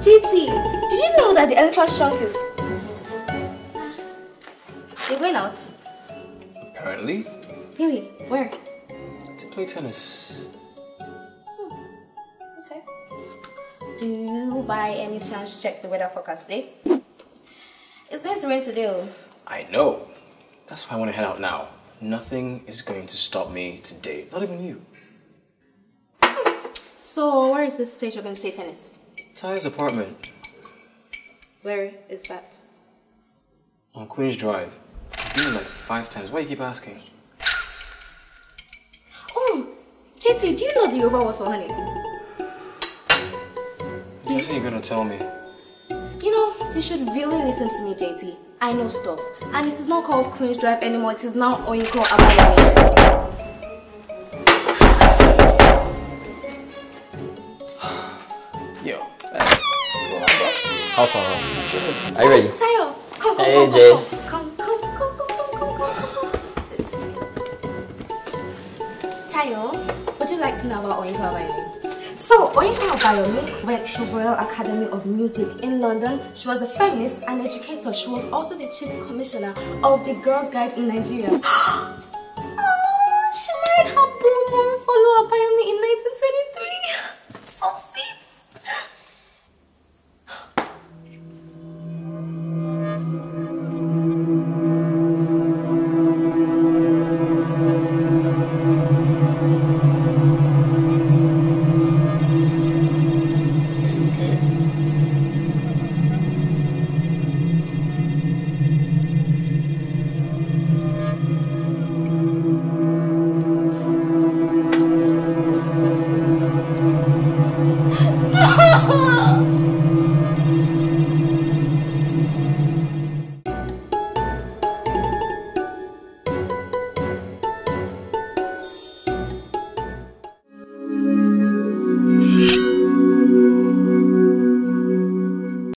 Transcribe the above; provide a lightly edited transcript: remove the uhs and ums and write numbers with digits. GT, did you know that the elephant shrunk is? You're going out? Apparently. Really? Where? To play tennis. Okay. Do you by any chance check the weather forecast today? It's going to rain today. I know. That's why I want to head out now. Nothing is going to stop me today. Not even you. So, where is this place you're going to play tennis? Tayo's apartment. Where is that? On Queen's Drive. I've been like 5 times. Why do you keep asking? Oh, JT, do you know the Yoruba word for honey? You say you're going to tell me. You know, you should really listen to me, JT. I know stuff. And it is not called Queen's Drive anymore. It is now Oinko Amelia. Yo. How far? Are you ready? Tayo, come, come, hey, come, come, come, come, come, come, come, come, come, sit. Tayo, would you like to know about Oyinkoba Yemi? So, Oyinkoba Yemi went to Royal Academy of Music in London. She was a feminist and educator. She was also the chief commissioner of the Girls Guide in Nigeria.